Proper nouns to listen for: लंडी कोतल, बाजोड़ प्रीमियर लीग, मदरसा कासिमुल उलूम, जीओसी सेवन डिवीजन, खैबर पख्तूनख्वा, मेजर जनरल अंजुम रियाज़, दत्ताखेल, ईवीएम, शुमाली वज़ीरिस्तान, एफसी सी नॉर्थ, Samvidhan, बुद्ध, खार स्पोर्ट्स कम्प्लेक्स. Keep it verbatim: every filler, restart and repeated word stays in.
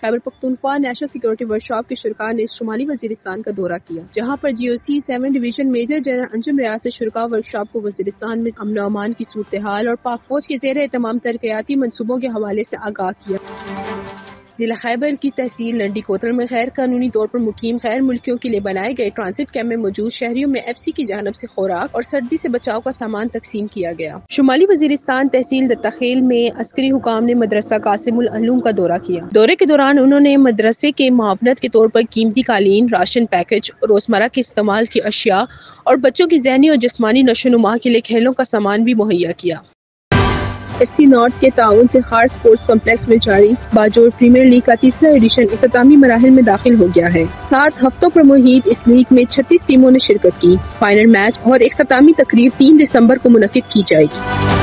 खैबर पख्तूनख्वा national security workshop के शुरा ने शुमाली वज़ीरिस्तान का दौरा किया, जहाँ पर जीओसी सेवन डिवीजन मेजर जनरल अंजुम रियाज़ से शुरा वर्कशॉप को वज़ीरिस्तान में अमन अमान की सूरत हाल और पाक फौज के जेर एहतमाम तरक्याती मनसूबों के हवाले से आगाह किया। जिला खैबर की तहसील लंडी कोतल में गैर कानूनी तौर पर मुकीम गैर मुल्कियों के लिए बनाए गए ट्रांसिट कैंप में मौजूद शहरियों में एफसी की जानब से खुराक और सर्दी से बचाव का सामान तकसीम किया गया। शुमाली वज़ीरिस्तान तहसील दत्ताखेल में अस्करी हुकाम ने मदरसा कासिमुल उलूम का दौरा किया। दौरे के दौरान उन्होंने मदरसे के मुआवनत के तौर पर कीमती कालीन, राशन पैकेज, रोजमर्रा के इस्तेमाल की अशिया और बच्चों की जहनी और जिस्मानी नशोनुमा के लिए खेलों का सामान भी मुहैया किया। एफसी सी नॉर्थ के ताउन से खार स्पोर्ट्स कम्प्लेक्स में जारी बाजोड़ प्रीमियर लीग का तीसरा एडिशन इख्तितामी मराहिल में दाखिल हो गया है। सात हफ्तों पर मुहित इस लीग में छत्तीस टीमों ने शिरकत की। फाइनल मैच और इख्तितामी तकरीब तीन दिसंबर को मुनक्किद की जाएगी।